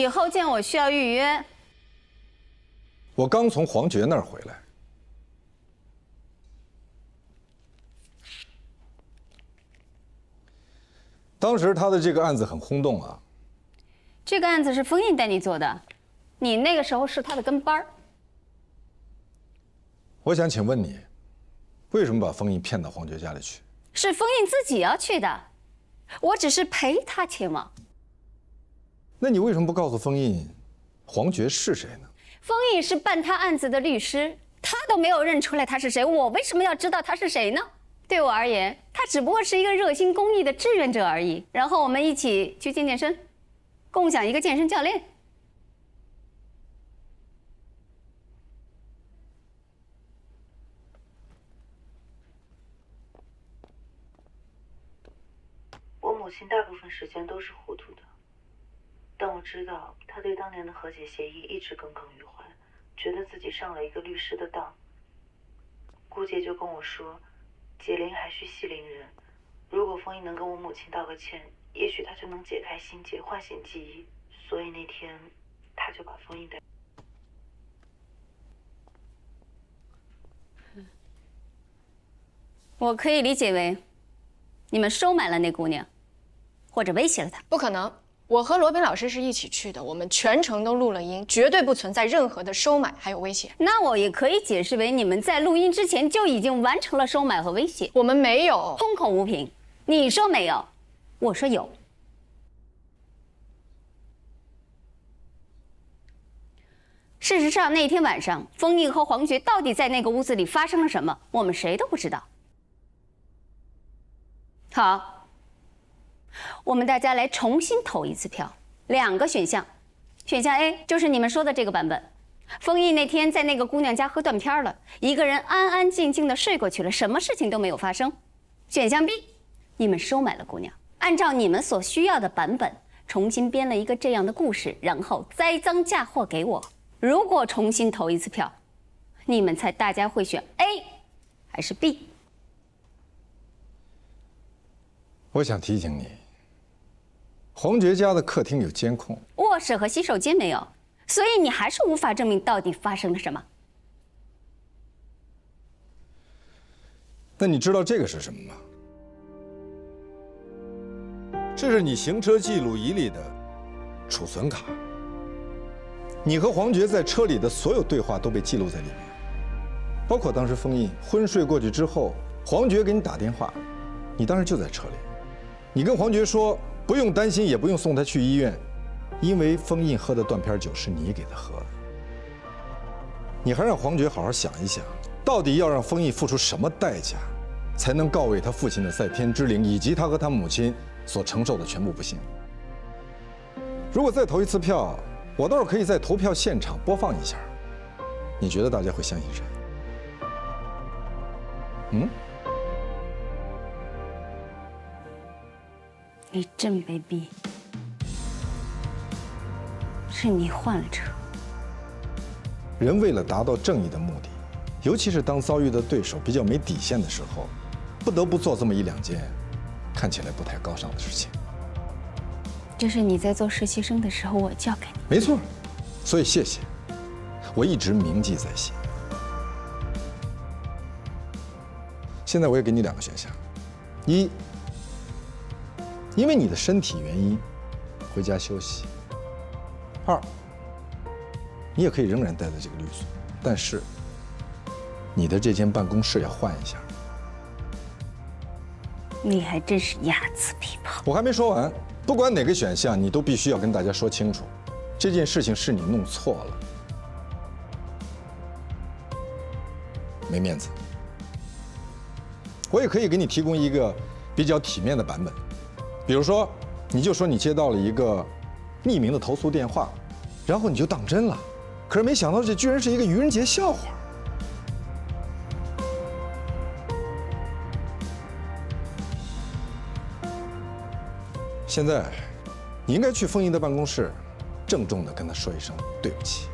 以后见我需要预约。我刚从黄觉那儿回来。 当时他的这个案子很轰动啊。这个案子是封印带你做的，你那个时候是他的跟班儿。我想请问你，为什么把封印骗到黄觉家里去？是封印自己要去的，我只是陪他前往。那你为什么不告诉封印，黄觉是谁呢？封印是办他案子的律师，他都没有认出来他是谁，我为什么要知道他是谁呢？ 对我而言，他只不过是一个热心公益的志愿者而已。然后我们一起去健健身，共享一个健身教练。我母亲大部分时间都是糊涂的，但我知道她对当年的和解协议一直耿耿于怀，觉得自己上了一个律师的当。姑姐就跟我说。 解铃还需系铃人，如果封印能跟我母亲道个歉，也许他就能解开心结，唤醒记忆。所以那天，他就把封印带。我可以理解为，你们收买了那姑娘，或者威胁了她。不可能，我和罗宾老师是一起去的，我们全程都录了音，绝对不存在任何的收买还有威胁。那我也可以解释为，你们在录音之前就已经完成了收买和威胁。我们没有，空口无凭。你说没有，我说有。事实上，那天晚上，封印和黄觉到底在那个屋子里发生了什么，我们谁都不知道。好。 我们大家来重新投一次票，两个选项，选项 A 就是你们说的这个版本，封印那天在那个姑娘家喝断片了，一个人安安静静的睡过去了，什么事情都没有发生。选项 B， 你们收买了姑娘，按照你们所需要的版本重新编了一个这样的故事，然后栽赃嫁祸给我。如果重新投一次票，你们猜大家会选 A 还是 B？ 我想提醒你。 黄觉家的客厅有监控，卧室和洗手间没有，所以你还是无法证明到底发生了什么。那你知道这个是什么吗？这是你行车记录仪里的储存卡，你和黄觉在车里的所有对话都被记录在里面，包括当时封印昏睡过去之后，黄觉给你打电话，你当时就在车里，你跟黄觉说。 不用担心，也不用送他去医院，因为封印喝的断片酒是你给他喝的。你还让黄觉好好想一想，到底要让封印付出什么代价，才能告慰他父亲的在天之灵，以及他和他母亲所承受的全部不幸。如果再投一次票，我倒是可以在投票现场播放一下。你觉得大家会相信谁？嗯？ 你真没逼，是你换了车。人为了达到正义的目的，尤其是当遭遇的对手比较没底线的时候，不得不做这么一两件看起来不太高尚的事情。这是你在做实习生的时候我教给你。没错，所以谢谢，我一直铭记在心。现在我也给你两个选项，一。 因为你的身体原因，回家休息。二，你也可以仍然待在这个律所，但是你的这间办公室要换一下。你还真是睚眦必报。我还没说完，不管哪个选项，你都必须要跟大家说清楚，这件事情是你弄错了，没面子。我也可以给你提供一个比较体面的版本。 比如说，你就说你接到了一个匿名的投诉电话，然后你就当真了，可是没想到这居然是一个愚人节笑话。现在，你应该去封印的办公室，郑重地跟他说一声对不起。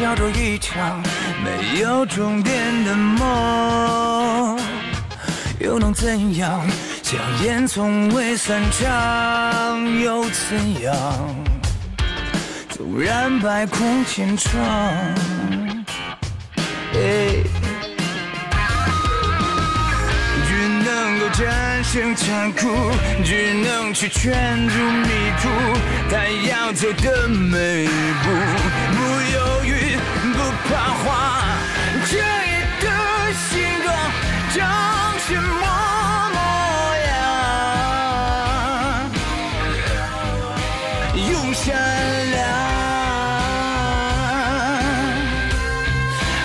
叫做一场没有终点的梦，又能怎样？硝烟从未散场，又怎样？突然白空千丈。只能够战胜残酷，只能去圈住迷途，他要走的每一步。 不犹豫，不彷徨，这夜的星光长什么模样？用善良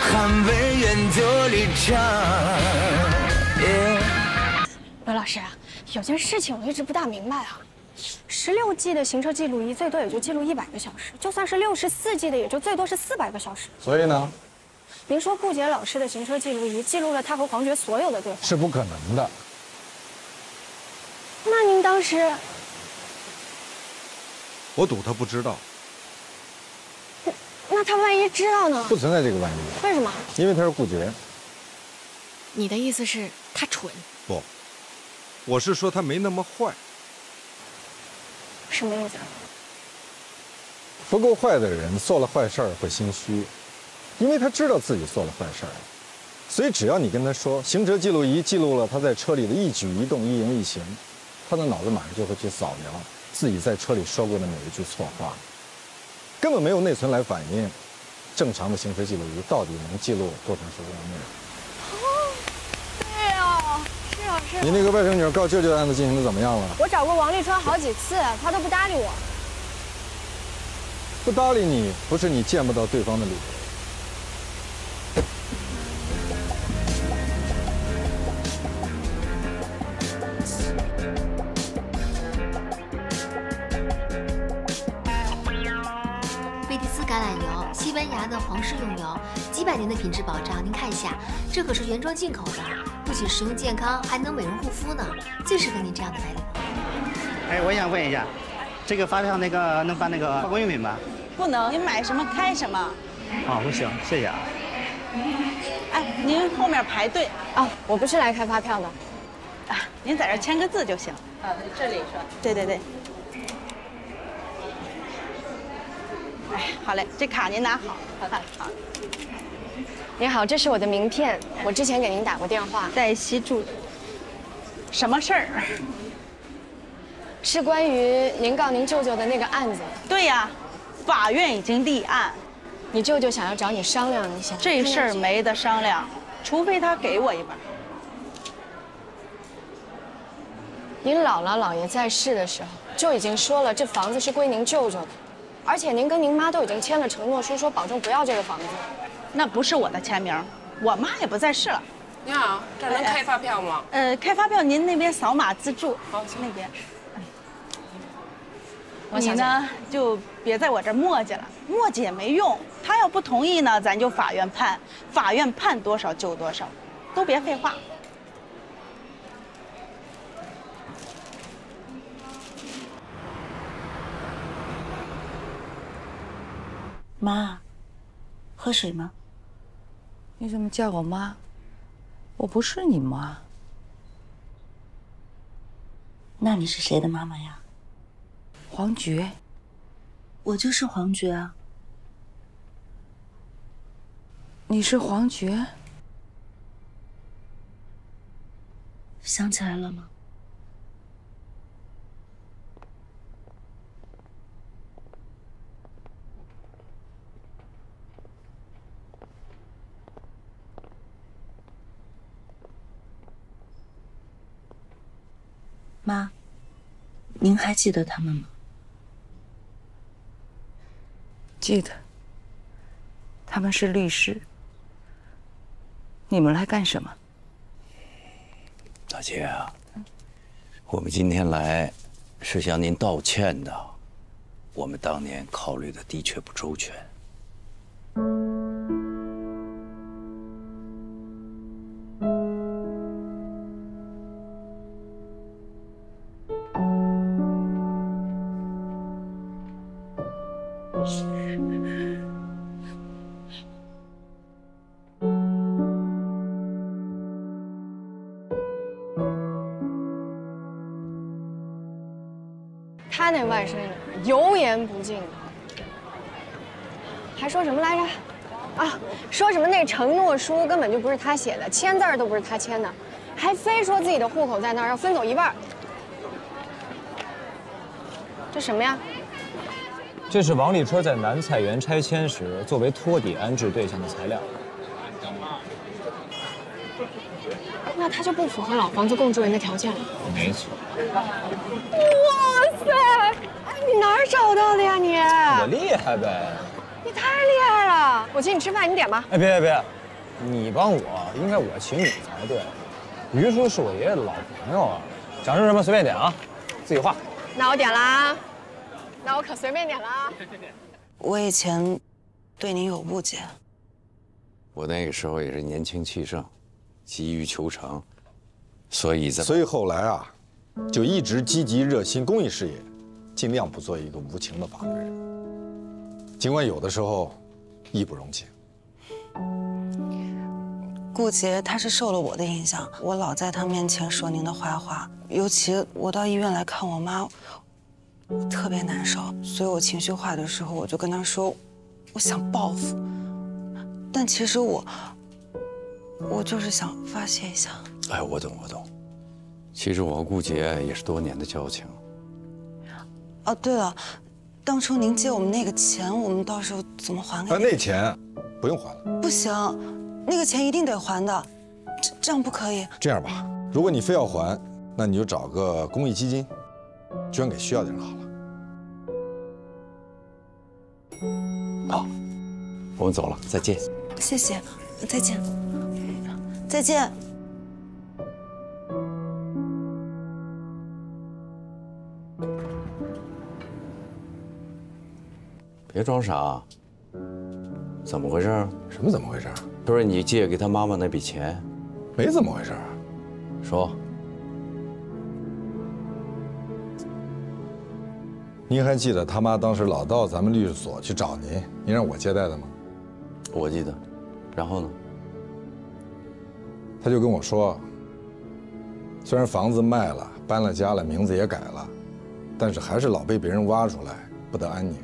捍卫原则立场。刘老师，有件事情我一直不大明白啊。 16G 的行车记录仪最多也就记录100个小时，就算是64G 的也就最多是400个小时。所以呢，您说顾杰老师的行车记录仪记录了他和黄觉所有的对话是不可能的。那您当时，我赌他不知道。那他万一知道呢？不存在这个万一。为什么？因为他是顾杰。你的意思是，他蠢？不，我是说他没那么坏。 什么意思？不够坏的人做了坏事儿会心虚，因为他知道自己做了坏事儿，所以只要你跟他说行车记录仪记录了他在车里的一举一动、一言一行，他的脑子马上就会去扫描自己在车里说过的每一句错话，根本没有内存来反映正常的行车记录仪到底能记录多长时间的内容。哦，对啊。 你那个外甥女告舅舅的案子进行的怎么样了？我找过王立川好几次，他都不搭理我。不搭理你，不是你见不到对方的理由。贝蒂斯橄榄油，西班牙的皇室用油，几百年的品质保障，您看一下，这可是原装进口的。 不仅食用健康，还能美容护肤呢，最适合您这样的白领。哎，我想问一下，这个发票那个能办那个化工用品吗？不能，你买什么开什么。哦，不行，谢谢啊。哎，您后面排队啊，我不是来开发票的。啊，您在这签个字就行。啊，这里是吧？对对对。哎，好嘞，这卡您拿好。好的，好。 您好，这是我的名片。我之前给您打过电话。黛西助理，什么事儿？是关于您告您舅舅的那个案子。对呀，法院已经立案。你舅舅想要找你商量一下。这事儿没得商量，除非他给我一半。您姥姥姥爷在世的时候就已经说了，这房子是归您舅舅的，而且您跟您妈都已经签了承诺书，说保证不要这个房子。 那不是我的签名，我妈也不在世了。您好，这能开发票吗？开发票您那边扫码自助。好，那边。你呢就别在我这磨叽了，磨叽也没用。他要不同意呢，咱就法院判，法院判多少就多少，都别废话。妈，喝水吗？ 你怎么叫我妈？我不是你妈。那你是谁的妈妈呀？黄觉。我就是黄觉啊。你是黄觉？想起来了吗？妈，您还记得他们吗？记得。他们是律师。你们来干什么？大姐啊，我们今天来是向您道歉的。我们当年考虑的的确不周全。本生意，油盐不进。还说什么来着？啊，说什么那承诺书根本就不是他写的，签字都不是他签的，还非说自己的户口在那儿，要分走一半。这什么呀？这是王立春在南菜园拆迁时作为托底安置对象的材料。 那他就不符合老房子供住人的条件了。没错。哇塞，你哪儿找到的呀你？我厉害呗。你太厉害了！我请你吃饭，你点吧。哎，别，你帮我，应该我请你才对。于叔是我爷爷的老朋友啊，想吃什么随便点啊，自己画。那我点啦，那我可随便点啦。我以前对您有误解。我那个时候也是年轻气盛。 急于求成，所以后来啊，就一直积极热心公益事业，尽量不做一个无情的法律人。尽管有的时候义不容情。顾杰他是受了我的影响，我老在他面前说您的坏话，尤其我到医院来看我妈，我特别难受，所以我情绪化的时候，我就跟他说，我想报复，但其实我就是想发泄一下。哎，我懂。其实我和顾杰也是多年的交情。哦，对了，当初您借我们那个钱，我们到时候怎么还给您？那钱不用还了。不行，那个钱一定得还的，这样不可以。这样吧，如果你非要还，那你就找个公益基金，捐给需要的人好了。好，我们走了，再见。谢谢，再见。 再见。别装傻，怎么回事？什么怎么回事？不是你借给他妈妈那笔钱，没怎么回事。说，您还记得他妈当时老到咱们律师所去找您，您让我接待的吗？我记得。然后呢？ 他就跟我说，虽然房子卖了，搬了家了，名字也改了，但是还是老被别人挖出来，不得安宁。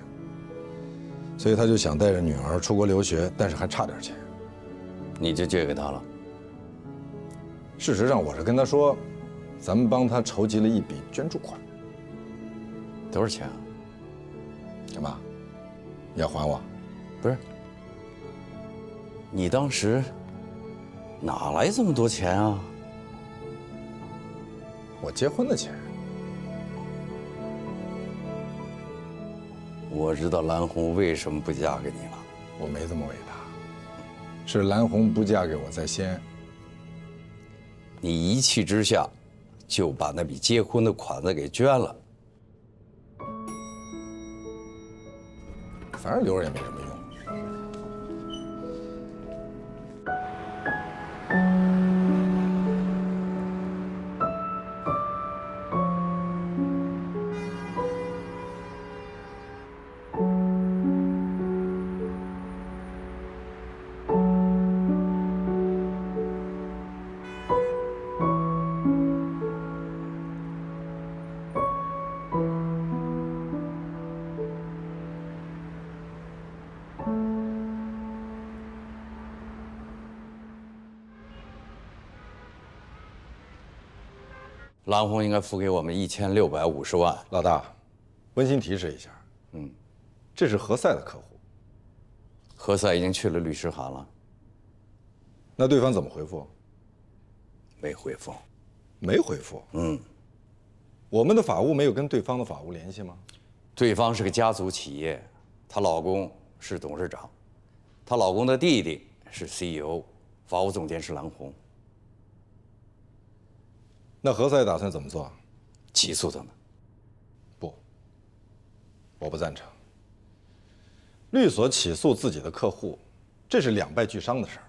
所以他就想带着女儿出国留学，但是还差点钱。你就借给他了？事实上，我是跟他说，咱们帮他筹集了一笔捐助款。多少钱啊？干嘛？你要还我？不是。你当时。 哪来这么多钱啊？我结婚的钱。我知道蓝红为什么不嫁给你了。我没这么伟大，是蓝红不嫁给我在先。你一气之下，就把那笔结婚的款子给捐了。反正留着也没什么用。 蓝红应该付给我们1650万。老大，温馨提示一下，这是何塞的客户。何塞已经去了律师函了。那对方怎么回复？没回复。我们的法务没有跟对方的法务联系吗？对方是个家族企业，她老公是董事长，她老公的弟弟是 CEO， 法务总监是蓝红。 那何塞打算怎么做？起诉他们？不，我不赞成。律所起诉自己的客户，这是两败俱伤的事儿。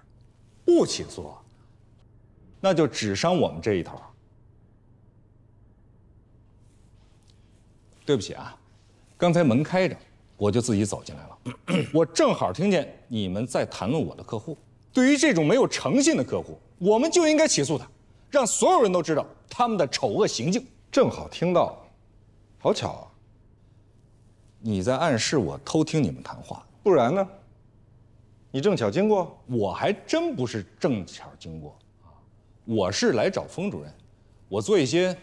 不起诉，那就只伤我们这一头。对不起啊，刚才门开着，我就自己走进来了。我正好听见你们在谈论我的客户。对于这种没有诚信的客户，我们就应该起诉他。 让所有人都知道他们的丑恶行径。正好听到，好巧啊！你在暗示我偷听你们谈话，不然呢？你正巧经过？我还真不是正巧经过，我是来找封主任，我做一些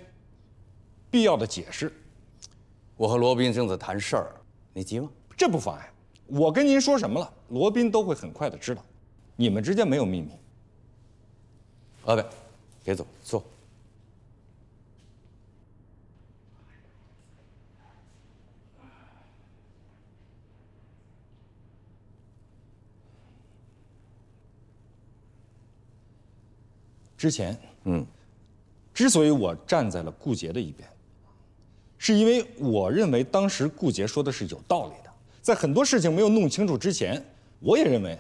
必要的解释。我和罗宾正在谈事儿，你急吗？这不妨碍。我跟您说什么了，罗宾都会很快的知道。你们之间没有秘密。阿贝，别走，坐。 之前，之所以我站在了顾杰的一边，是因为我认为当时顾杰说的是有道理的。在很多事情没有弄清楚之前，我也认为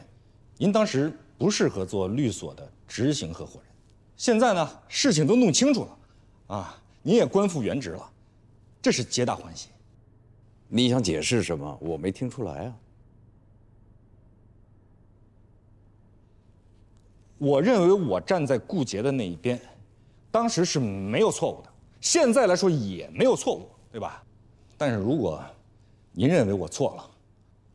您当时不适合做律所的执行合伙人。现在呢，事情都弄清楚了，您也官复原职了，这是皆大欢喜。你想解释什么？我没听出来啊。 我认为我站在顾杰的那一边，当时是没有错误的，现在来说也没有错误，对吧？但是如果您认为我错了，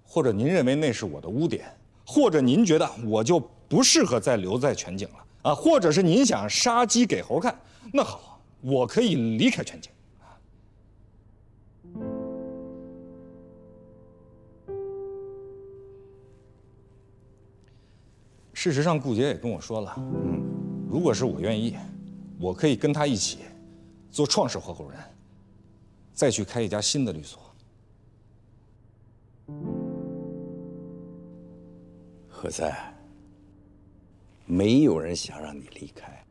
或者您认为那是我的污点，或者您觉得我就不适合再留在全景了啊，或者是您想杀鸡给猴看，那好，我可以离开全景。 事实上，顾杰也跟我说了，如果是我愿意，我可以跟他一起做创始合伙人，再去开一家新的律所。何在？没有人想让你离开。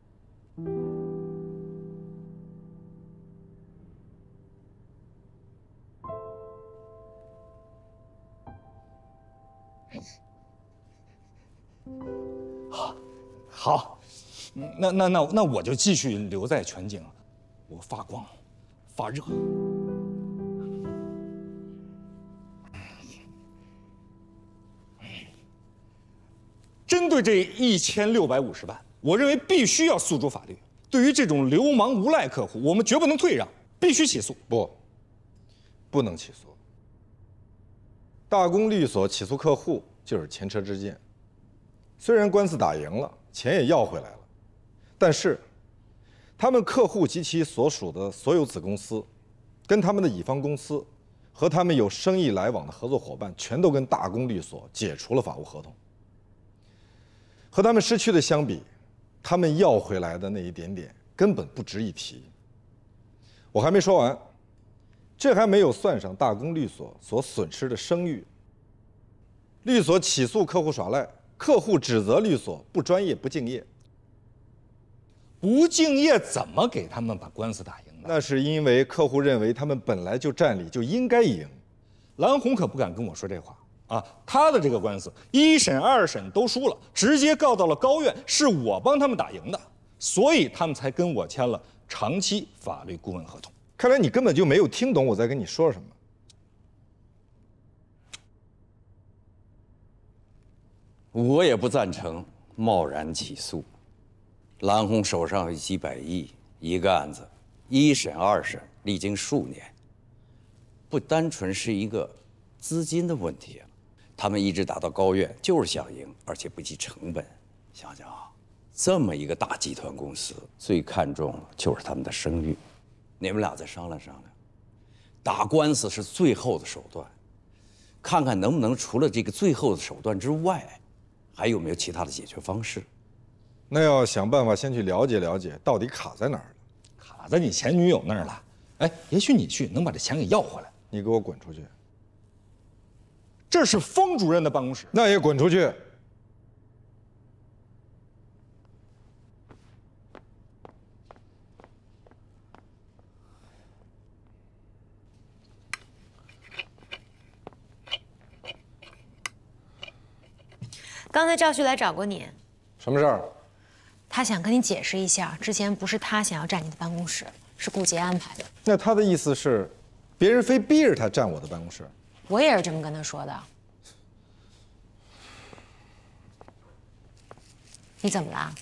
好，那我就继续留在全景，我发光，发热。针对这1650万，我认为必须要诉诸法律。对于这种流氓无赖客户，我们绝不能退让，必须起诉。不能起诉。大公律所起诉客户就是前车之鉴，虽然官司打赢了。 钱也要回来了，但是，他们客户及其所属的所有子公司，跟他们的乙方公司，和他们有生意来往的合作伙伴，全都跟大公律所解除了法务合同。和他们失去的相比，他们要回来的那一点点根本不值一提。我还没说完，这还没有算上大公律所所损失的声誉。律所起诉客户耍赖。 客户指责律所不专业、不敬业。不敬业怎么给他们把官司打赢呢？那是因为客户认为他们本来就占理，就应该赢。蓝红可不敢跟我说这话啊！他的这个官司1审、2审都输了，直接告到了高院，是我帮他们打赢的，所以他们才跟我签了长期法律顾问合同。看来你根本就没有听懂我在跟你说什么。 我也不赞成贸然起诉。蓝红手上有几百亿，一个案子，1审、2审历经数年，不单纯是一个资金的问题啊。他们一直打到高院，就是想赢，而且不计成本。想想啊，这么一个大集团公司，最看重就是他们的声誉。你们俩再商量商量，打官司是最后的手段，看看能不能除了这个最后的手段之外。 还有没有其他的解决方式？那要想办法先去了解了解，到底卡在哪儿了？卡在你前女友那儿了。哎，也许你去能把这钱给要回来。你给我滚出去！这是封主任的办公室。那也滚出去！刚才赵旭来找过你，什么事儿？他想跟你解释一下，之前不是他想要占你的办公室，是顾杰安排的。那他的意思是，别人非逼着他占我的办公室？我也是这么跟他说的。你怎么了？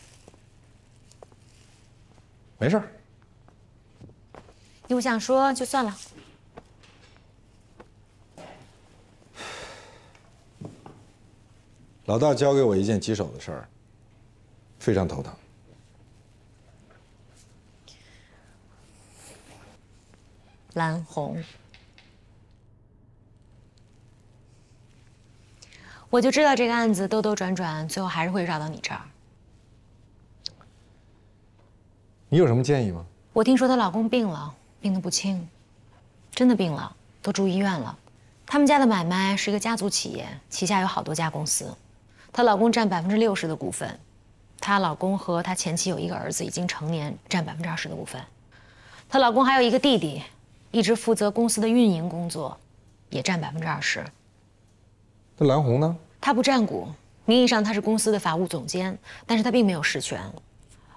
没事儿。你不想说就算了。老大交给我一件棘手的事儿，非常头疼。蓝红，我就知道这个案子兜兜转转，最后还是会绕到你这儿。你有什么建议吗？我听说她老公病了，病得不轻，真的病了，都住医院了。他们家的买卖是一个家族企业，旗下有好多家公司，她老公占60%的股份，她老公和她前妻有一个儿子已经成年，占20%的股份，她老公还有一个弟弟。 一直负责公司的运营工作，也占20%。那蓝红呢？她不占股，名义上她是公司的法务总监，但是她并没有实权。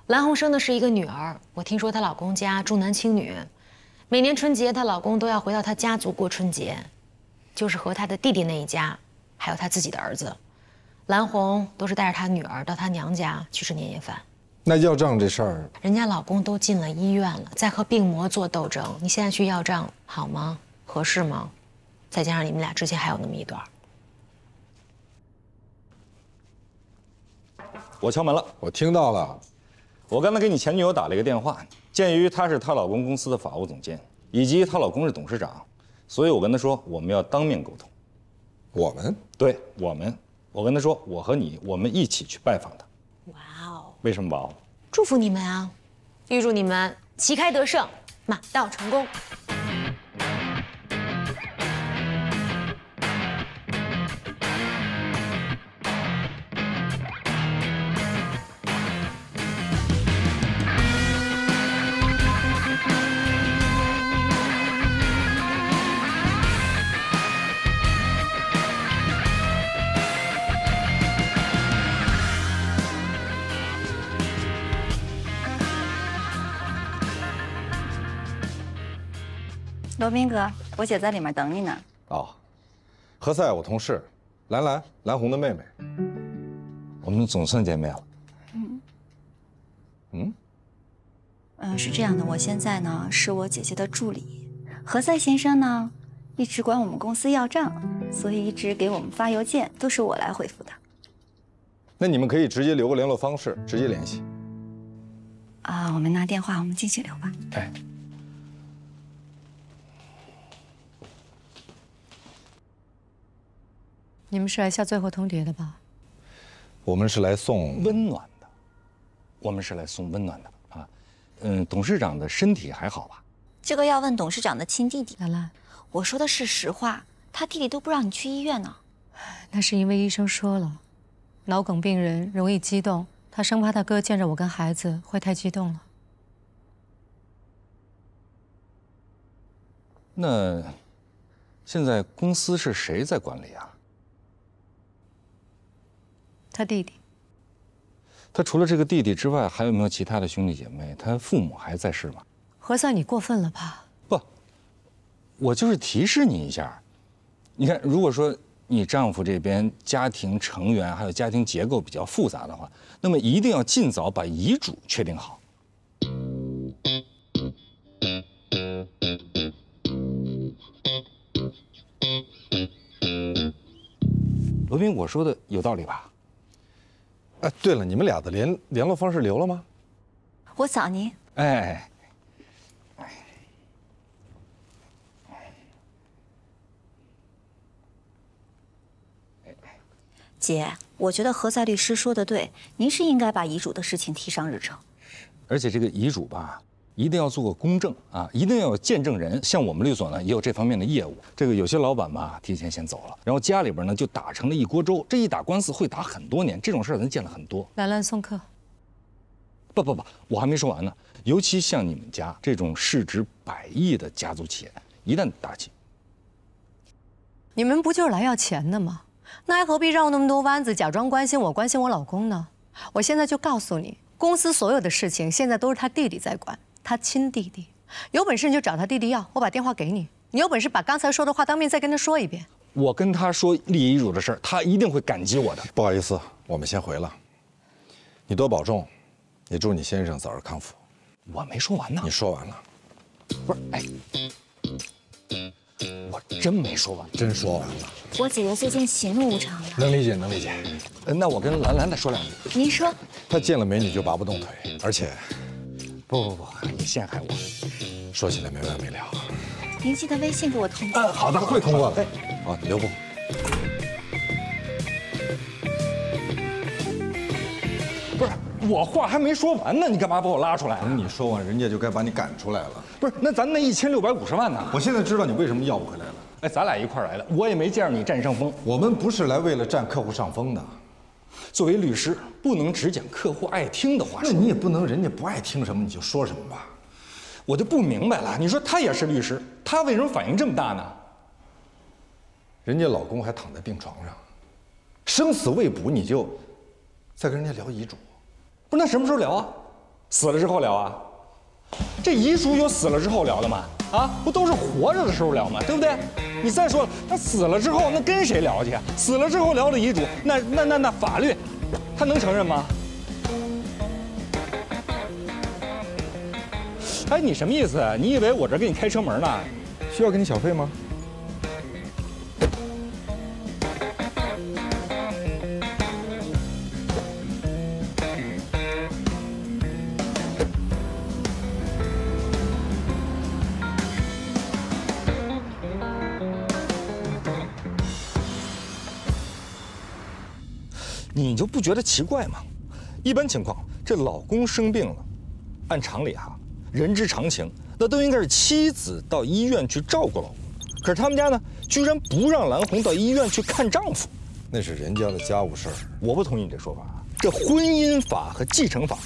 蓝红生的是一个女儿，我听说她老公家重男轻女，每年春节她老公都要回到她家族过春节，就是和她的弟弟那一家，还有她自己的儿子。蓝红都是带着她女儿到她娘家去吃年夜饭。 那要账这事儿，人家老公都进了医院了，在和病魔做斗争。你现在去要账好吗？合适吗？再加上你们俩之前还有那么一段。我敲门了，我听到了。我刚才给你前女友打了一个电话，鉴于她是她老公公司的法务总监，以及她老公是董事长，所以我跟她说我们要当面沟通。我们？对，我们。我跟她说，我和你，我们一起去拜访她。 为什么宝？祝福你们啊！预祝你们旗开得胜，马到成功。罗宾哥，我姐在里面等你呢。哦，何塞，我同事，蓝红的妹妹，我们总算见面了。是这样的，我现在呢是我姐姐的助理，何塞先生呢一直管我们公司要账，所以一直给我们发邮件都是我来回复的。那你们可以直接留个联络方式，直接联系。啊，我们拿电话，我们进去聊吧。哎。 你们是来下最后通牒的吧？我们是来送温暖的，啊！董事长的身体还好吧？这个要问董事长的亲弟弟。兰兰，我说的是实话，他弟弟都不让你去医院呢。那是因为医生说了，脑梗病人容易激动，他生怕他哥见着我跟孩子会太激动了。那现在公司是谁在管理啊？ 他弟弟，他除了这个弟弟之外，还有没有其他的兄弟姐妹？他父母还在世吗？何塞，你过分了吧？不，我就是提示你一下。你看，如果说你丈夫这边家庭成员还有家庭结构比较复杂的话，那么一定要尽早把遗嘱确定好。罗宾，我说的有道理吧？ 哎，对了，你们俩的联络方式留了吗？我扫您。哎，姐，我觉得何塞律师说的对，您是应该把遗嘱的事情提上日程。而且这个遗嘱吧，一定要做个公证啊，一定要有见证人。像我们律所呢，也有这方面的业务。这个有些老板吧，提前先走了，然后家里边呢就打成了一锅粥。这一打官司会打很多年，这种事儿咱见了很多。兰兰送客。不，我还没说完呢。尤其像你们家这种市值100亿的家族企业，一旦打起，你们不就是来要钱的吗？那还何必绕那么多弯子，假装关心我，关心我老公呢？我现在就告诉你，公司所有的事情现在都是他弟弟在管。 他亲弟弟，有本事你就找他弟弟要，我把电话给你。你有本事把刚才说的话当面再跟他说一遍。我跟他说立遗嘱的事儿，他一定会感激我的。不好意思，我们先回了。你多保重，也祝你先生早日康复。我没说完呢。你说完了。不是，哎，我真没说完。真说完了。我姐姐最近喜怒无常了。能理解，能理解。那我跟兰兰再说两句。您说。她见了美女就拔不动腿，而且，不，你陷害我，说起来没完没了。您记得微信给我通过。好的，会通过的。好，留步。 我话还没说完呢，你干嘛把我拉出来？等你说完，人家就该把你赶出来了。不是，那咱那1650万呢？我现在知道你为什么要不回来了。哎，咱俩一块来的，我也没见着你占上风。我们不是来为了占客户上风的。作为律师，不能只讲客户爱听的话。那你也不能人家不爱听什么你就说什么吧。我就不明白了，你说他也是律师，他为什么反应这么大呢？人家老公还躺在病床上，生死未卜，你就再跟人家聊遗嘱。 不是，那什么时候聊啊？死了之后聊啊？这遗嘱有死了之后聊的吗？啊，不都是活着的时候聊吗？对不对？你再说了，那死了之后，那跟谁聊去？死了之后聊的遗嘱，那法律，他能承认吗？哎，你什么意思？你以为我这给你开车门呢？需要给你小费吗？ 你就不觉得奇怪吗？一般情况，这老公生病了，按常理哈，人之常情，那都应该是妻子到医院去照顾老公。可是他们家呢，居然不让蓝红到医院去看丈夫，那是人家的家务事儿。我不同意你这说法啊！这婚姻法和继承法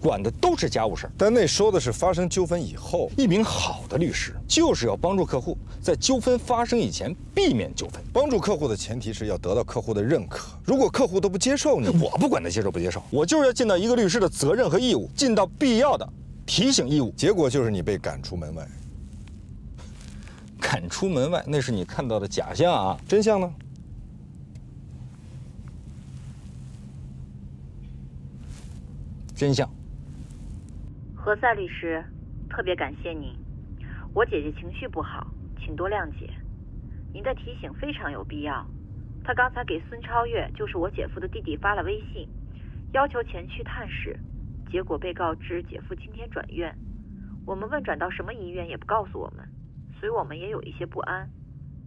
管的都是家务事儿，但那说的是发生纠纷以后，一名好的律师就是要帮助客户在纠纷发生以前避免纠纷。帮助客户的前提是要得到客户的认可，如果客户都不接受你，我不管他接受不接受，我就是要尽到一个律师的责任和义务，尽到必要的提醒义务。结果就是你被赶出门外。赶出门外，那是你看到的假象啊，真相呢？ 真相。何塞律师，特别感谢您。我姐姐情绪不好，请多谅解。您的提醒非常有必要。她刚才给孙超越，就是我姐夫的弟弟发了微信，要求前去探视，结果被告知姐夫今天转院。我们问转到什么医院也不告诉我们，所以我们也有一些不安。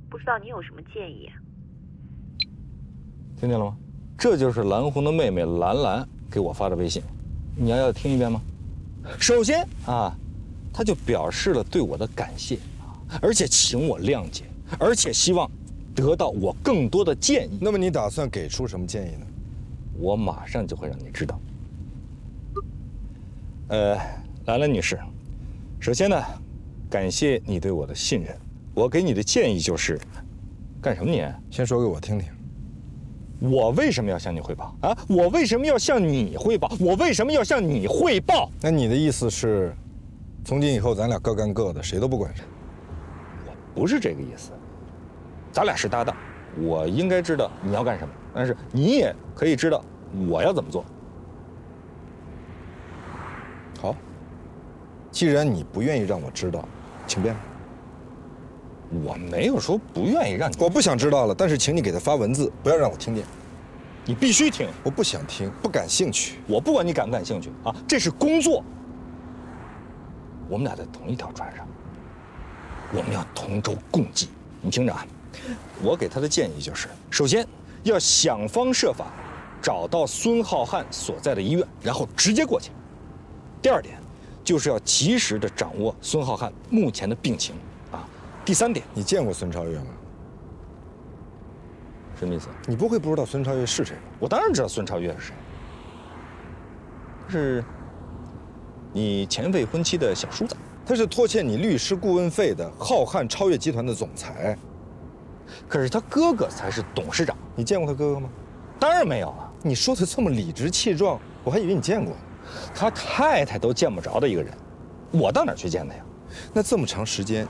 不知道您有什么建议啊？听见了吗？这就是蓝红的妹妹兰兰给我发的微信。 你要听一遍吗？首先啊，他就表示了对我的感谢，而且请我谅解，而且希望得到我更多的建议。那么你打算给出什么建议呢？我马上就会让你知道。兰兰女士，首先呢，感谢你对我的信任。我给你的建议就是，干什么你？先说给我听听。 我为什么要向你汇报啊？我为什么要向你汇报？我为什么要向你汇报？那你的意思是，从今以后咱俩各干各的，谁都不管谁？我不是这个意思，咱俩是搭档，我应该知道你要干什么，但是你也可以知道我要怎么做。好，既然你不愿意让我知道，请便。 我没有说不愿意让你，我不想知道了，但是请你给他发文字，不要让我听见。你必须听，我不想听，不感兴趣。我不管你感不感兴趣啊，这是工作。我们俩在同一条船上，我们要同舟共济。你听着啊，我给他的建议就是：首先要想方设法找到孙浩瀚所在的医院，然后直接过去；第二点，就是要及时的掌握孙浩瀚目前的病情。 第三点，你见过孙超越吗？什么意思？你不会不知道孙超越是谁吧？我当然知道孙超越是谁，是你前未婚妻的小叔子，他是拖欠你律师顾问费的浩瀚超越集团的总裁。可是他哥哥才是董事长，你见过他哥哥吗？当然没有了。你说的这么理直气壮，我还以为你见过。他太太都见不着的一个人，我到哪儿去见他呀？那这么长时间。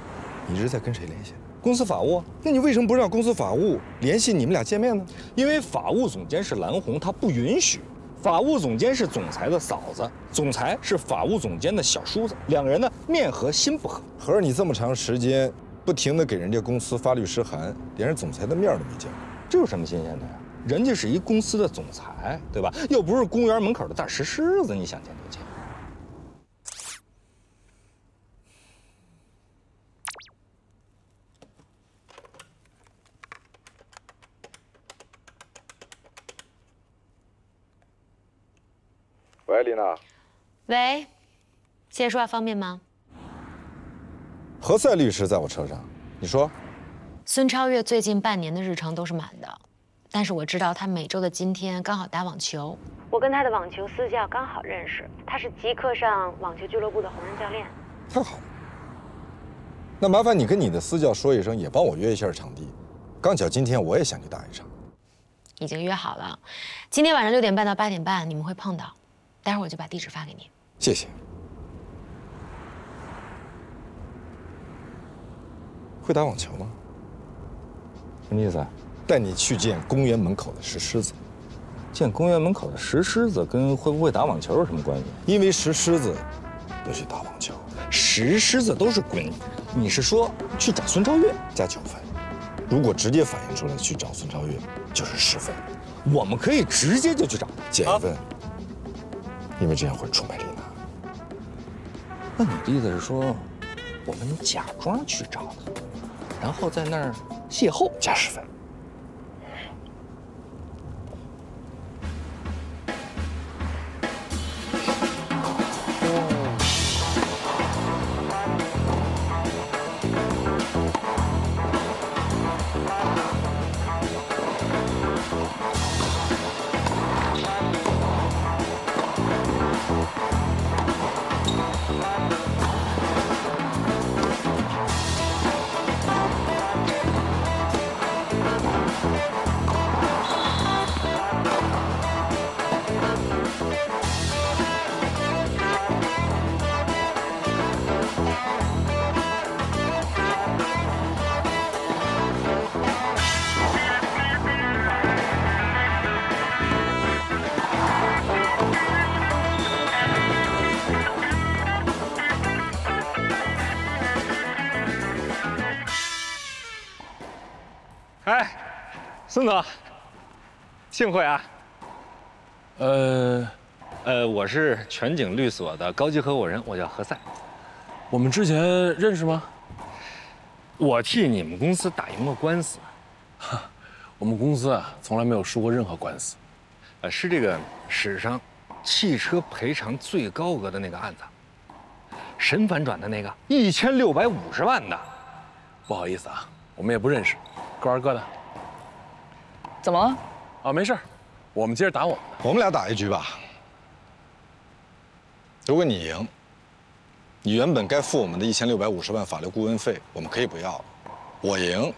你一直在跟谁联系？公司法务。那你为什么不让公司法务联系你们俩见面呢？因为法务总监是蓝红，他不允许。法务总监是总裁的嫂子，总裁是法务总监的小叔子，两个人呢面和心不合。合着你这么长时间不停地给人家公司发律师函，连人总裁的面都没见过，这有什么新鲜的呀？人家是一公司的总裁，对吧？又不是公园门口的大石狮子，你想见就见。 喂，丽娜。喂，现在说话方便吗？何塞律师在我车上，你说。孙超越最近半年的日程都是满的，但是我知道他每周的今天刚好打网球。我跟他的网球私教刚好认识，他是极客上网球俱乐部的红人教练。太好了。那麻烦你跟你的私教说一声，也帮我约一下场地。刚巧今天我也想去打一场。已经约好了，今天晚上6点半到8点半你们会碰到。 待会儿我就把地址发给你，谢谢。会打网球吗？什么意思啊？带你去见公园门口的石狮子。见公园门口的石狮子跟会不会打网球有什么关系？因为石狮子不许打网球，石狮子都是滚。你是说去找孙超越加9分？如果直接反映出来去找孙超越，就是10分。我们可以直接就去找，减1分。 因为这样会出卖丽娜。那你的意思是说，我们假装去找她，然后在那儿邂逅，加10分。孙总，幸会啊。我是全景律所的高级合伙人，我叫何塞。我们之前认识吗？我替你们公司打赢过官司。我们公司啊，从来没有输过任何官司。是这个史上汽车赔偿最高额的那个案子，神反转的那个1650万的。不好意思啊，我们也不认识，各玩各的。 怎么了？啊，没事，我们接着打我们的。我们俩打一局吧。如果你赢，你原本该付我们的1650万法律顾问费，我们可以不要了。我赢，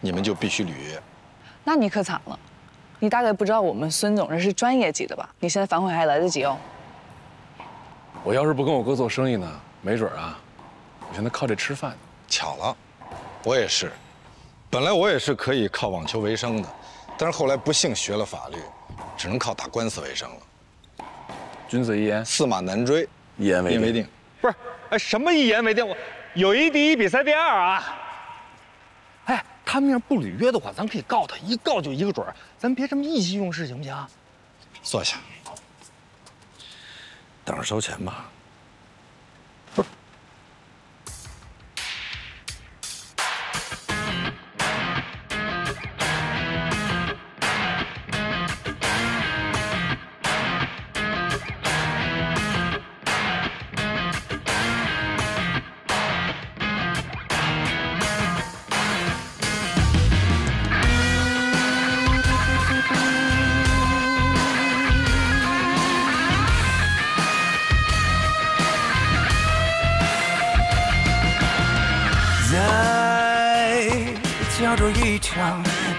你们就必须履约。那你可惨了，你大概不知道我们孙总这是专业级的吧？你现在反悔还来得及哦。我要是不跟我哥做生意呢，没准啊，我现在靠这吃饭。巧了，我也是，本来我也是可以靠网球为生的。 但是后来不幸学了法律，只能靠打官司为生了。君子一言，驷马难追，一言为定。不是，哎，什么一言为定？我友谊第一，比赛第2啊！哎，他们要不履约的话，咱可以告他，一告就一个准儿。咱别这么意气用事，行不行？坐下，等着收钱吧。不是。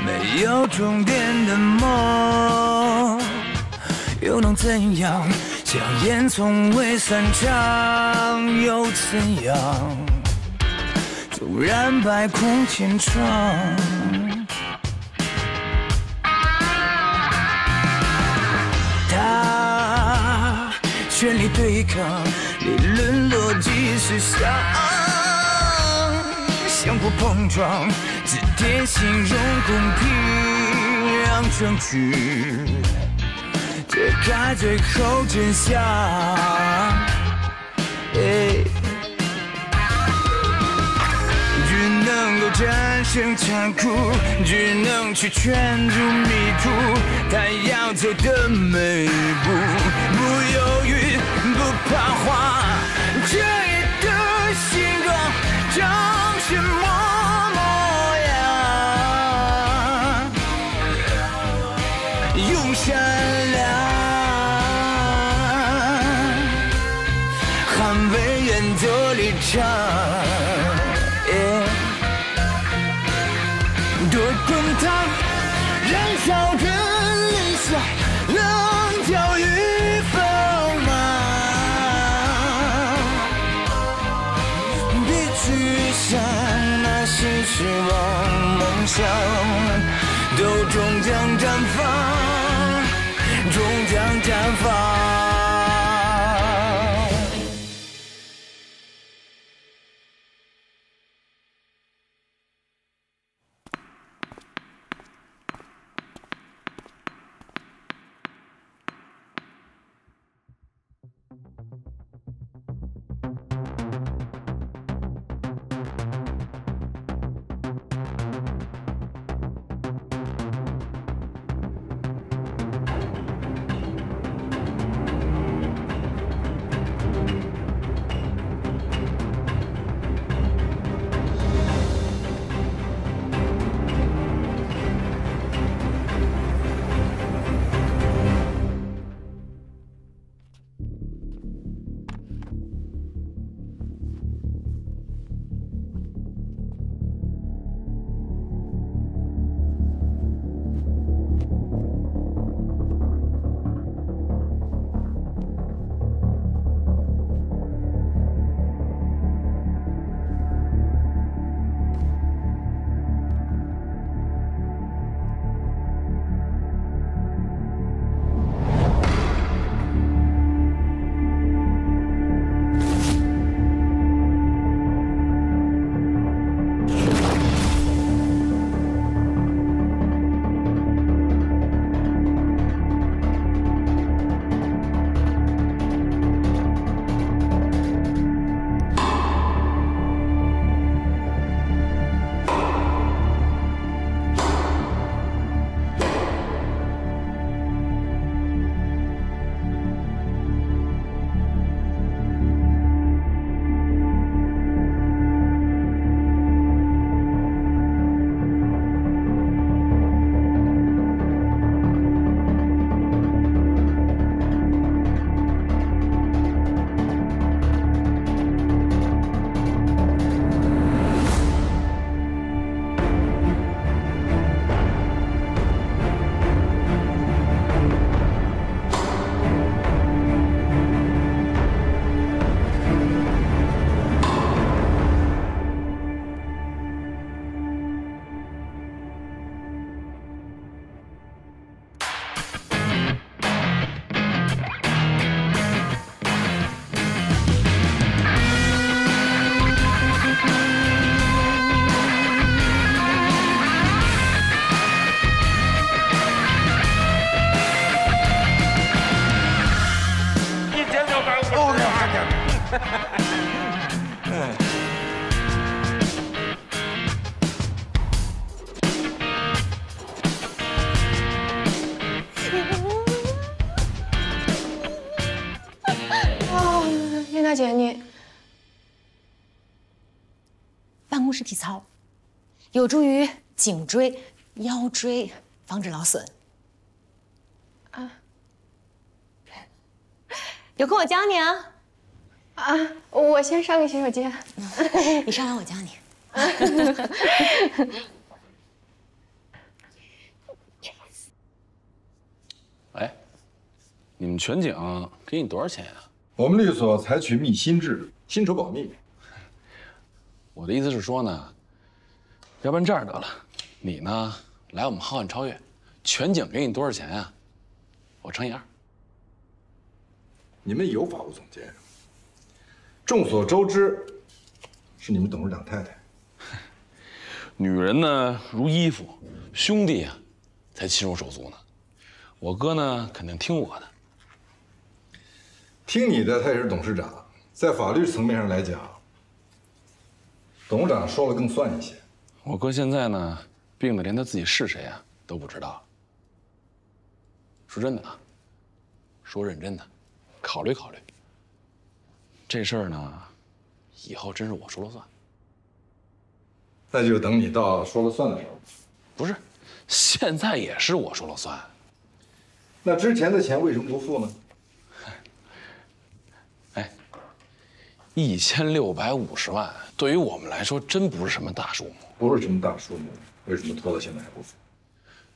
没有终点的梦，又能怎样？硝烟从未散场，又怎样？突然白空千丈。他全力对抗，理论逻辑是想。相互碰撞，指点形容公平，让证据揭开最后真相。只能够战胜残酷，只能去圈住迷途，他要走的每一步，不犹豫，不彷徨。这夜的星光长什么？ 善良，捍卫原则立场。多滚烫，燃烧着理想，棱角与锋芒。别去想那些失望，梦想都终将绽放。 终将绽放。大姐，你办公室体操有助于颈椎、腰椎，防止劳损。啊，有空我教你啊！啊，我先上个洗手间，你上完我教你。哎，你们全景给你多少钱呀？ 我们律所采取密薪制度，薪酬保密。我的意思是说呢，要不然这样得了，你呢来我们浩瀚超越，全景给你多少钱啊？我乘以2。你们有法务总监，众所周知，是你们董事长太太。女人呢如衣服，兄弟啊才亲如手足呢。我哥呢肯定听我的。听你的，他也是董事长，在法律层面上来讲，董事长说了更算一些。我哥现在呢病得连他自己是谁啊都不知道。说真的啊，说认真的，考虑考虑。这事儿呢，以后真是我说了算。 那就等你到说了算的时候，不是，现在也是我说了算。那之前的钱为什么不付呢？哎，1650万对于我们来说真不是什么大数目，不是什么大数目，为什么拖到现在还不付？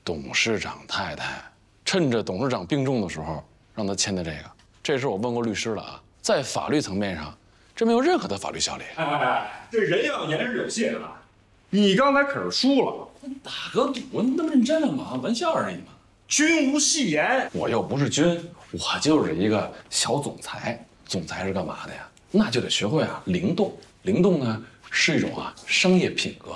董事长太太趁着董事长病重的时候让他签的这个，这事我问过律师了啊，在法律层面上，这没有任何的法律效力。哎哎哎，这人要言是有限的。 你刚才可是输了，打个赌，你那么认真干嘛？玩笑而已嘛。君无戏言，我又不是君，我就是一个小总裁。总裁是干嘛的呀？那就得学会啊，灵动。灵动呢是一种啊商业品格。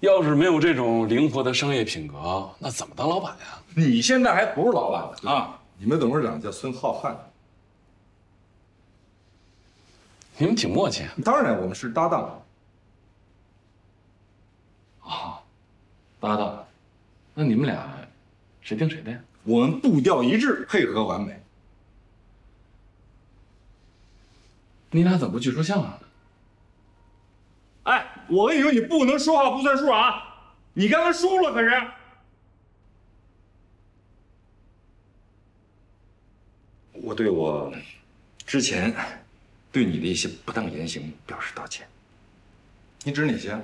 要是没有这种灵活的商业品格，那怎么当老板呀？你现在还不是老板呢啊！你们董事长叫孙浩瀚，你们挺默契啊。当然，我们是搭档。 啊，搭档，那你们俩谁听谁的呀？我们步调一致，配合完美。你俩怎么不去说相声呢？哎，我跟你说，你不能说话不算数啊！你刚才输了，可是。我对我之前对你的一些不当言行表示道歉。你指哪些？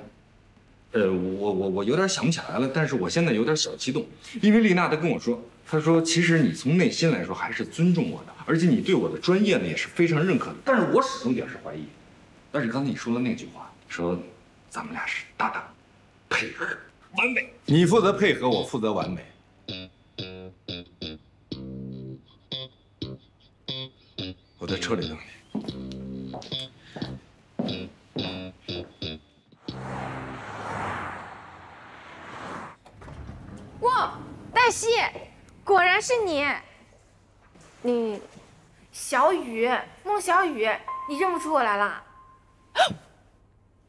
我有点想不起来了，但是我现在有点小激动，因为丽娜她跟我说，她说其实你从内心来说还是尊重我的，而且你对我的专业呢也是非常认可的，但是我始终表示怀疑。但是刚才你说的那句话，说咱们俩是搭档，配合完美，你负责配合，我负责完美。我在车里等你。 哇，黛西，果然是你！你，小雨，孟小雨，你认不出我来了？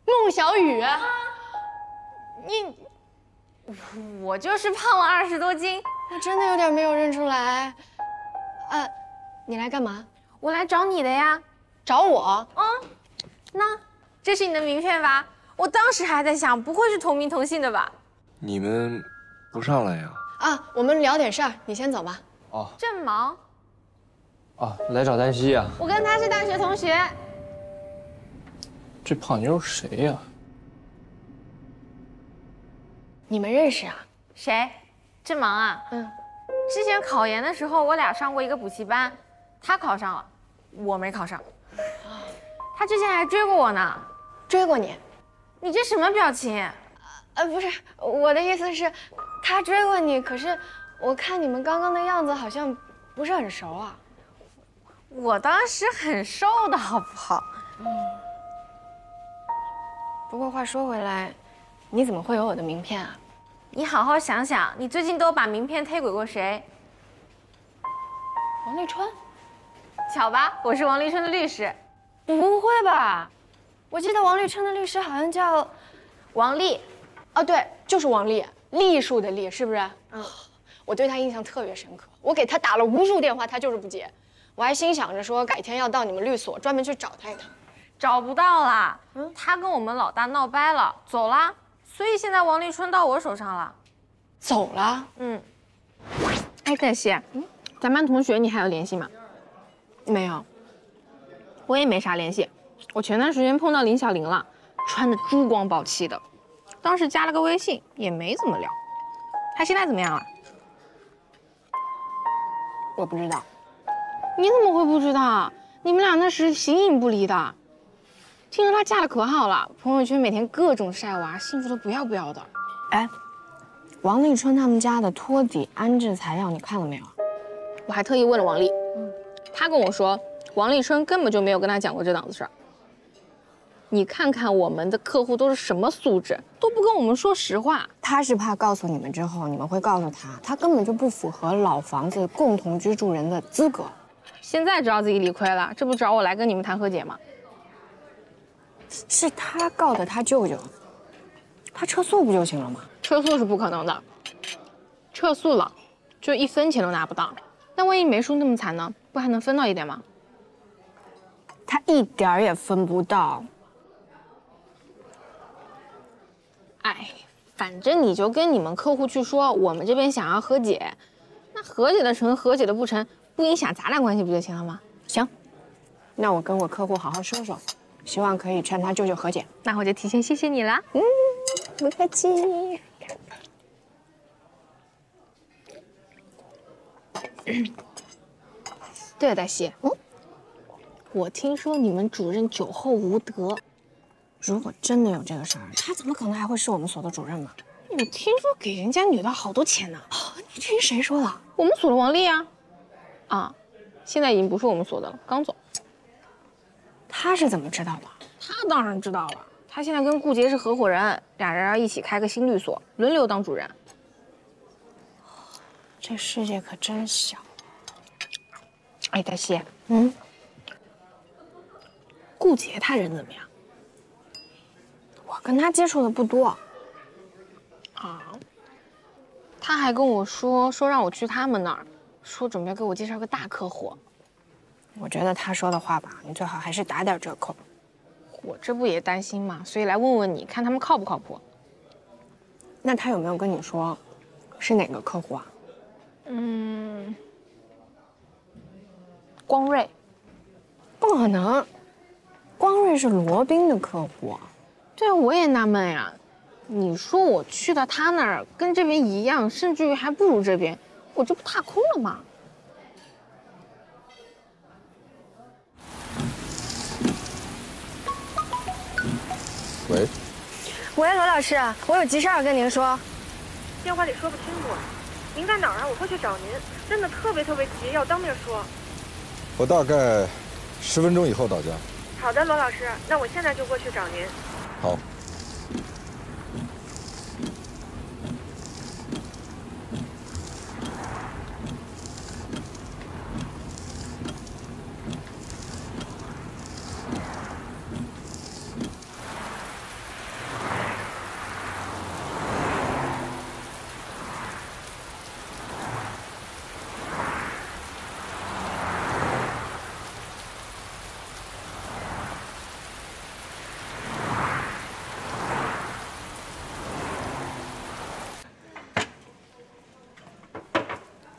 孟小雨，啊、我就是胖了20多斤，我真的有点没有认出来。你来干嘛？我来找你的呀。找我？嗯，那这是你的名片吧？我当时还在想，不会是同名同姓的吧？你们。 不上来呀！啊，我们聊点事儿，你先走吧。哦，正忙。啊，来找黛西呀！我跟她是大学同学。这胖妞是谁呀？你们认识啊？谁？正忙啊？嗯。之前考研的时候，我俩上过一个补习班，她考上了，我没考上。她之前还追过我呢。追过你？你这什么表情？ 不是，我的意思是，他追过你，可是我看你们刚刚的样子好像不是很熟啊。我当时很瘦的好不好？嗯。不过话说回来，你怎么会有我的名片啊？你好好想想，你最近都把名片推给过谁？王立春。巧吧，我是王立春的律师。不会吧？我记得王立春的律师好像叫王丽。 啊，对，就是王丽，丽数的丽，是不是？嗯，我对她印象特别深刻，我给她打了无数电话，她就是不接。我还心想着说，改天要到你们律所专门去找她一趟，找不到啦。嗯，她跟我们老大闹掰了，走啦。所以现在王立春到我手上了，走了。嗯。哎，黛西，嗯，咱班同学你还有联系吗？没有，我也没啥联系。我前段时间碰到林小玲了，穿的珠光宝气的。 当时加了个微信，也没怎么聊。他现在怎么样了？我不知道。你怎么会不知道？你们俩那时形影不离的。听说她嫁的可好了，朋友圈每天各种晒娃，幸福的不要不要的。哎，王立春他们家的托底安置材料你看了没有？我还特意问了王丽，她跟我说，王立春根本就没有跟她讲过这档子事儿。你看看我们的客户都是什么素质，都不跟我们说实话。他是怕告诉你们之后，你们会告诉他，他根本就不符合老房子共同居住人的资格。现在知道自己理亏了，这不找我来跟你们谈和解吗？是他告的他舅舅，他撤诉不就行了吗？撤诉是不可能的，撤诉了就一分钱都拿不到。那万一没输那么惨呢？不还能分到一点吗？ 他一点儿也分不到。哎，反正你就跟你们客户去说，我们这边想要和解，那和解的成，和解的不成，不影响咱俩关系不就行了吗？行，那我跟我客户好好说说，希望可以劝他舅舅和解。那我就提前谢谢你啦。嗯，不客气。对了，黛西。嗯。 我听说你们主任酒后无德，如果真的有这个事儿，他怎么可能还会是我们所的主任呢？我听说给人家女的好多钱呢。哦，你听谁说的？我们所的王丽啊，啊，现在已经不是我们所的了，刚走。他是怎么知道的？他当然知道了，他现在跟顾杰是合伙人，俩人要一起开个新律所，轮流当主任。这世界可真小。哎，黛西，嗯。 顾杰他人怎么样？我跟他接触的不多。啊，他还跟我说让我去他们那儿，说准备给我介绍个大客户。我觉得他说的话吧，你最好还是打点折扣。我这不也担心嘛，所以来问问你，看他们靠不靠谱。那他有没有跟你说，是哪个客户啊？嗯，光瑞。不可能。 光瑞是罗宾的客户，对啊，我也纳闷呀。你说我去到他那儿，跟这边一样，甚至于还不如这边，我这不踏空了吗？喂，喂，罗老师，我有急事儿跟您说。电话里说不清楚，您在哪儿啊？我会去找您，真的特别急，要当面说。我大概10分钟以后到家。 好的，罗老师，那我现在就过去找您。好。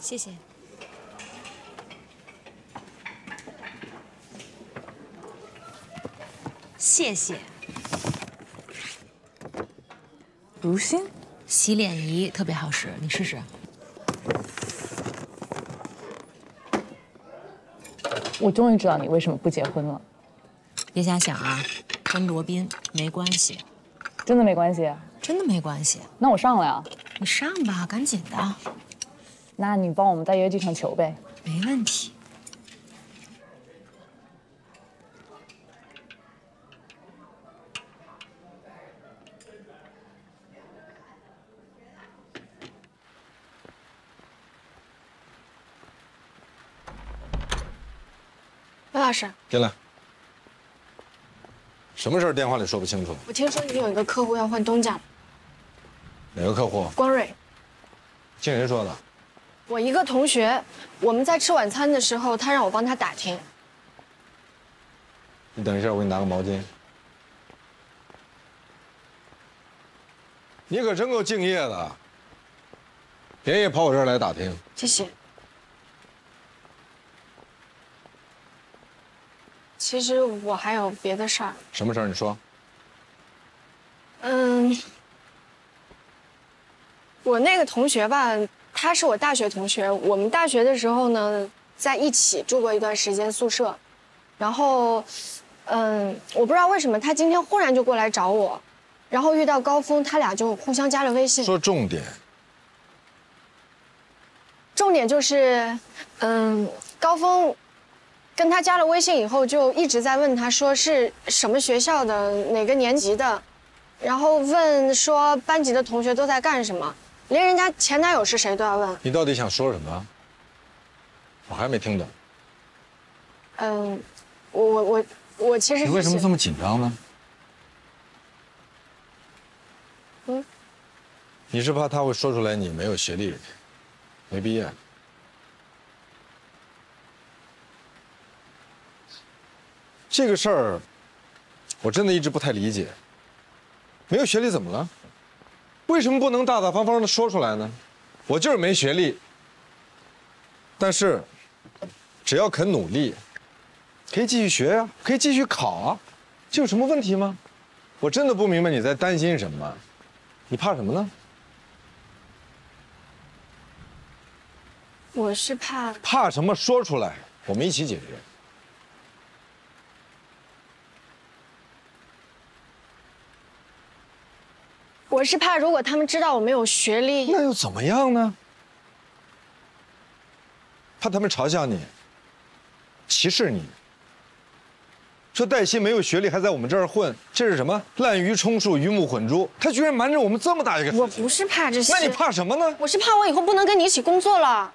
谢谢。谢谢。如新，洗脸仪特别好使，你试试。我终于知道你为什么不结婚了。别瞎想啊，跟罗宾没关系。真的没关系？真的没关系。那我上了呀。你上吧，赶紧的。 那你帮我们在约剧上求呗，没问题。魏老师，进来。什么事儿电话里说不清楚？我听说你有一个客户要换东家。哪个客户？光瑞。听谁说的？ 我一个同学，我们在吃晚餐的时候，他让我帮他打听。你等一下，我给你拿个毛巾。你可真够敬业的，连夜跑我这儿来打听。谢谢。其实我还有别的事儿。什么事儿？你说。嗯，我那个同学吧。 他是我大学同学，我们大学的时候呢，在一起住过一段时间宿舍，然后，我不知道为什么他今天忽然就过来找我，然后遇到高峰，他俩就互相加了微信。说重点。重点就是，高峰跟他加了微信以后，就一直在问他说是什么学校的，哪个年级的，然后问说班级的同学都在干什么，连人家前男友是谁都要问。你到底想说什么？我还没听懂。嗯，我其实……你为什么这么紧张呢？嗯，你是怕他会说出来你没有学历，没毕业。 这个事儿，我真的一直不太理解。没有学历怎么了？为什么不能大大方方的说出来呢？我就是没学历，但是只要肯努力，可以继续学呀，可以继续考啊，这有什么问题吗？我真的不明白你在担心什么，你怕什么呢？我是怕……怕什么？说出来，我们一起解决。 我是怕，如果他们知道我没有学历，那又怎么样呢？怕他们嘲笑你、歧视你，说黛西没有学历还在我们这儿混，这是什么滥竽充数、鱼目混珠？他居然瞒着我们这么大一个事情。我不是怕这些，那你怕什么呢？我是怕我以后不能跟你一起工作了。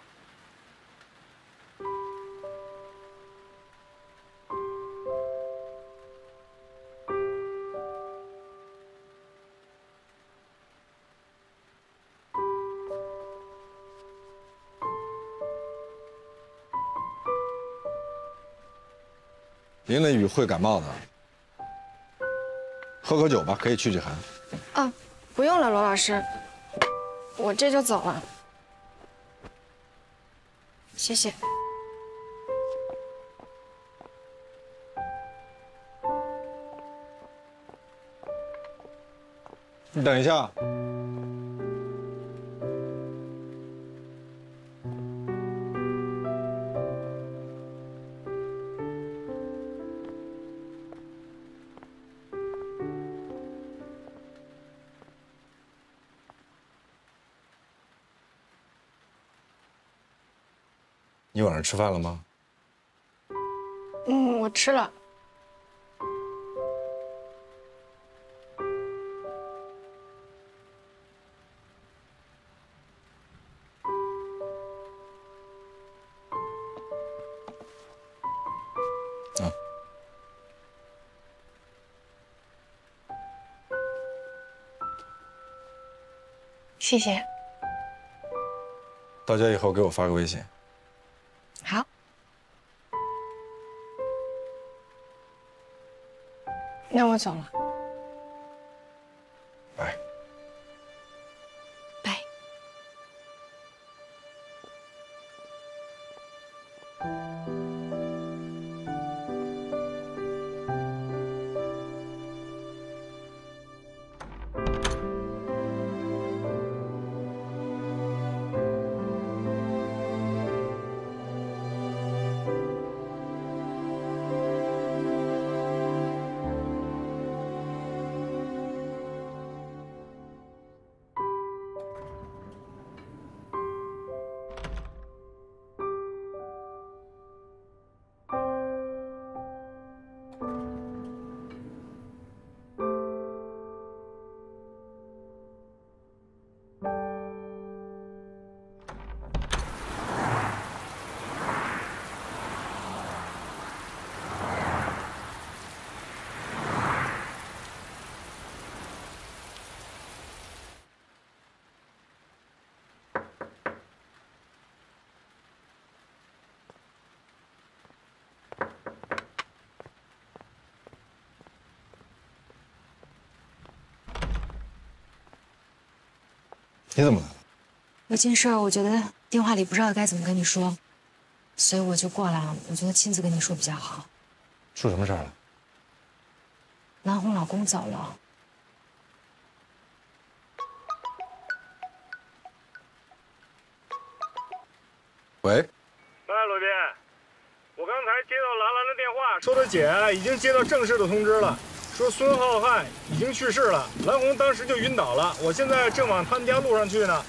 淋了雨会感冒的，喝口酒吧，可以去去寒。啊，不用了，罗老师，我这就走了，谢谢。你等一下。 你晚上吃饭了吗？嗯，我吃了。啊。谢谢。到家以后给我发个微信。 好。那我走了。拜。拜。你怎么来了？有件事儿，我觉得电话里不知道该怎么跟你说，所以我就过来了。我觉得亲自跟你说比较好。出什么事儿了？南红老公走了。喂。哎，罗宾，我刚才接到兰兰的电话，说她姐已经接到正式的通知了。 说孙浩瀚已经去世了，蓝红当时就晕倒了，我现在正往他们家路上去呢。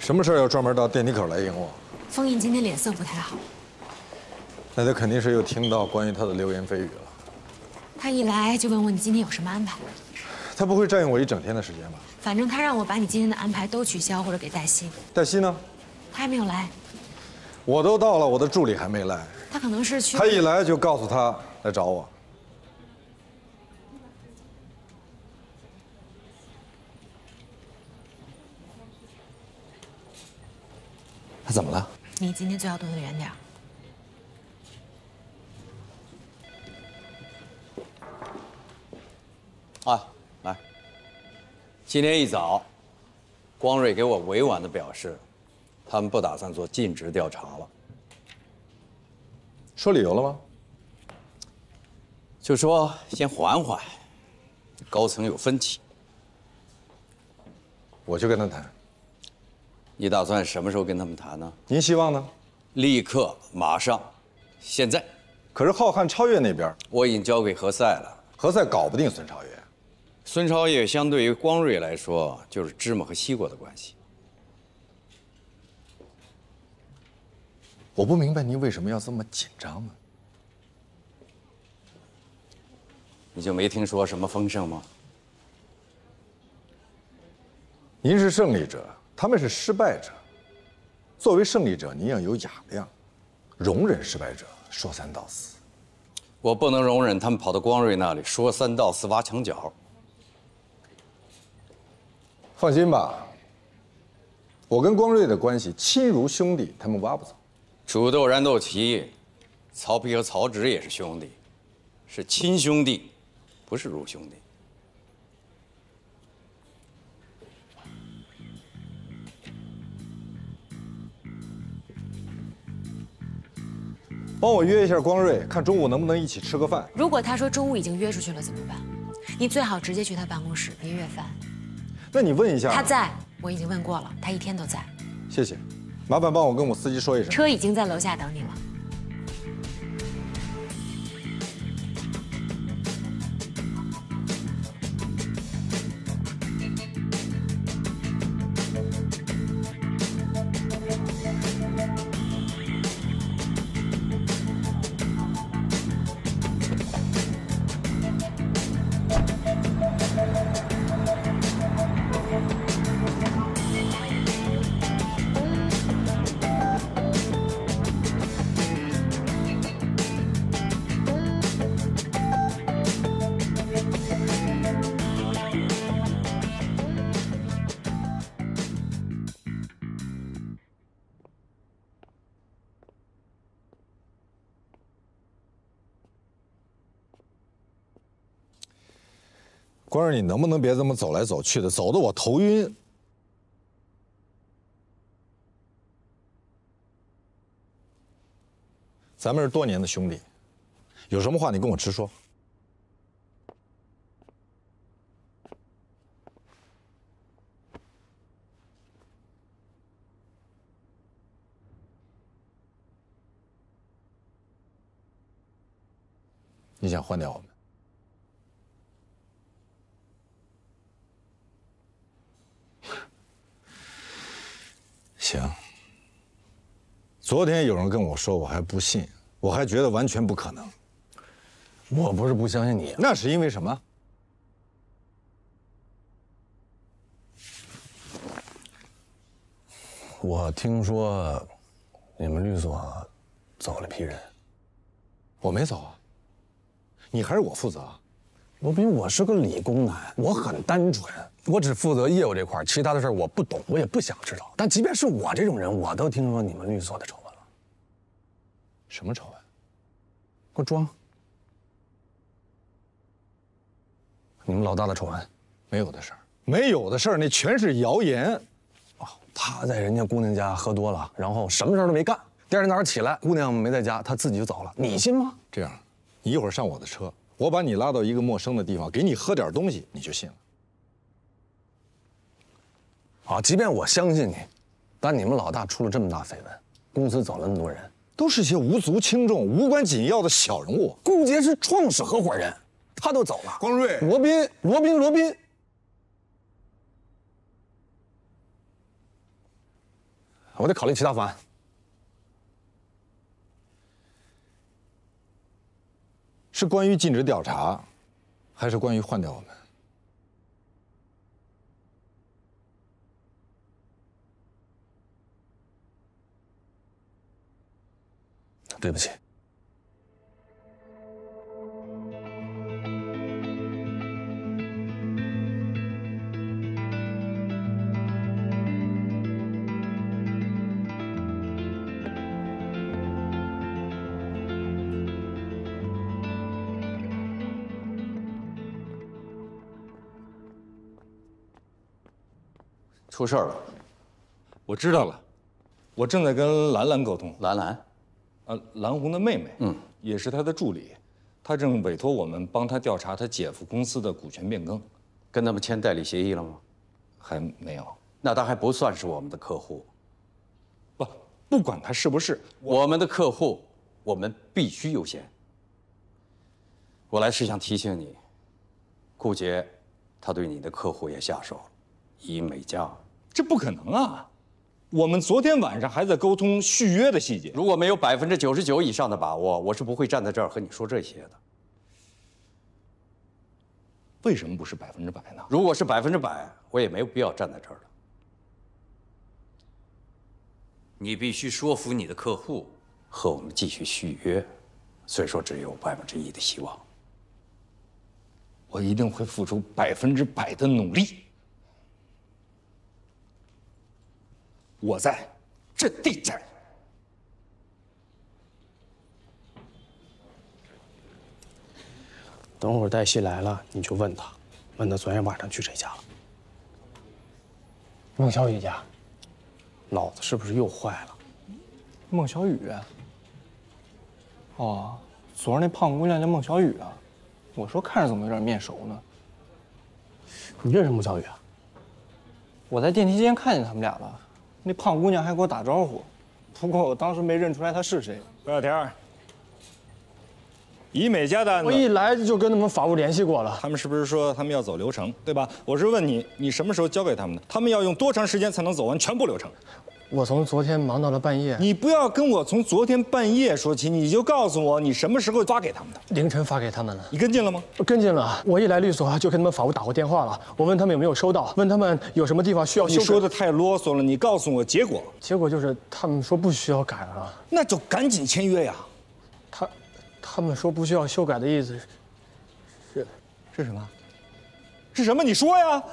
什么事儿要专门到电梯口来迎我？封印今天脸色不太好，那他肯定是又听到关于他的流言蜚语了。他一来就问我你今天有什么安排？他不会占用我一整天的时间吧？反正他让我把你今天的安排都取消或者给黛西。黛西呢？他还没有来。我都到了，我的助理还没来。他可能是去……他一来就告诉他来找我。他怎么了？你今天最好躲得远点。啊，来！今天一早，光瑞给我委婉地表示，他们不打算做尽职调查了。说理由了吗？就说先缓缓，高层有分歧。我去跟他谈。 你打算什么时候跟他们谈呢？您希望呢？立刻，马上，现在。可是浩瀚、超越那边，我已经交给何塞了。何塞搞不定孙超越。孙超越相对于光瑞来说，就是芝麻和西瓜的关系。我不明白你为什么要这么紧张呢？你就没听说什么风声吗？您是胜利者。 他们是失败者，作为胜利者，你要有雅量，容忍失败者说三道四。我不能容忍他们跑到光瑞那里说三道四、挖墙脚。放心吧，我跟光瑞的关系亲如兄弟，他们挖不走。煮豆燃豆萁，曹丕和曹植也是兄弟，是亲兄弟，不是如兄弟。 帮我约一下光瑞，看中午能不能一起吃个饭。如果他说中午已经约出去了怎么办？你最好直接去他办公室，别约饭。那你问一下，他在，我已经问过了，他一天都在。谢谢，麻烦帮我跟我司机说一声，车已经在楼下等你了。光瑞，你能不能别这么走来走去的，走得我头晕。咱们是多年的兄弟，有什么话你跟我直说。你想换掉我们？ 行。昨天有人跟我说，我还不信，我还觉得完全不可能。我不是不相信你，那是因为什么？我听说你们律所走了批人。我没走啊，你还是我负责。罗宾，我是个理工男，我很单纯，我只负责业务这块，其他的事我不懂，我也不想知道。但即便是我这种人，我都听说你们律所的丑闻了。什么丑闻？给我装！你们老大的丑闻，没有的事儿，没有的事儿，那全是谣言。 他在人家姑娘家喝多了，然后什么事都没干。第二天早上起来，姑娘没在家，他自己就走了。你信吗？这样，你一会儿上我的车，我把你拉到一个陌生的地方，给你喝点东西，你就信了。好，即便我相信你，但你们老大出了这么大绯闻，公司走了那么多人，都是些无足轻重、无关紧要的小人物。顾杰是创始合伙人，他都走了。光瑞、罗宾。 我得考虑其他方案。是关于禁止调查，还是关于换掉我们？对不起。 出事儿了，我知道了，我正在跟兰兰沟通。兰兰，蓝红的妹妹，也是她的助理，她正委托我们帮她调查她姐夫公司的股权变更。跟他们签代理协议了吗？还没有。那她还不算是我们的客户。不管她是不是我们的客户，我们必须优先。我来是想提醒你，顾杰，他对你的客户也下手了，以美价。 这不可能啊！我们昨天晚上还在沟通续约的细节。如果没有99%以上的把握，我是不会站在这儿和你说这些的。为什么不是100%呢？如果是100%，我也没有必要站在这儿了。你必须说服你的客户和我们继续续约，虽说只有1%的希望。我一定会付出100%的努力。 我在，这地在。等会儿黛西来了，你就问他，问他昨天晚上去谁家了。孟小雨家，脑子是不是又坏了？孟小雨？哦，昨儿那胖姑娘叫孟小雨啊。我说看着怎么有点面熟呢？你认识孟小雨啊？我在电梯间看见他们俩了。 那胖姑娘还给我打招呼，不过我当时没认出来她是谁。白小天，以美家的案子，我一来就跟他们法务联系过了。他们是不是说他们要走流程，对吧？我是问你，你什么时候交给他们的？他们要用多长时间才能走完全部流程？我从昨天忙到了半夜。你不要跟我从昨天半夜说起，你就告诉我你什么时候发给他们的。凌晨发给他们了。你跟进了吗？跟进了。我一来律所就跟他们法务打过电话了。我问他们有没有收到，问他们有什么地方需要修改。你说的太啰嗦了，你告诉我结果。结果就是他们说不需要改了。那就赶紧签约呀。他们说不需要修改的意思是什么？是什么？你说呀。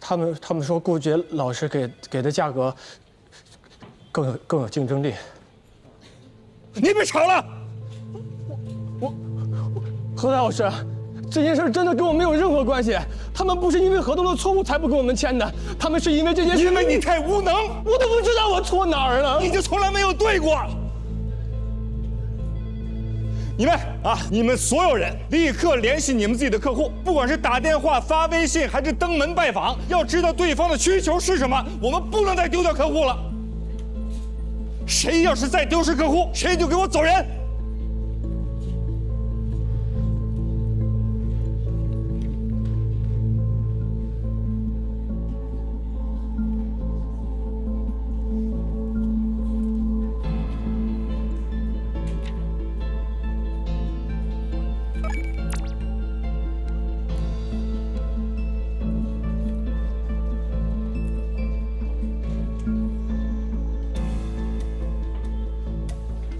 他们说顾杰老师给的价格。 更有竞争力。你别吵了，我何老师，这件事真的跟我没有任何关系。他们不是因为合同的错误才不跟我们签的，他们是因为这件事。因为你太无能，我都不知道我错哪儿了。你就从来没有对过。你们啊，你们所有人立刻联系你们自己的客户，不管是打电话、发微信，还是登门拜访，要知道对方的需求是什么。我们不能再丢掉客户了。 谁要是再丢失客户，谁就给我走人！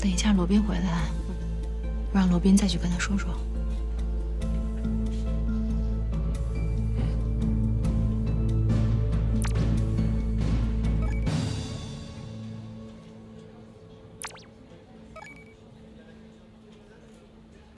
等一下罗宾回来，我让罗宾再去跟他说说。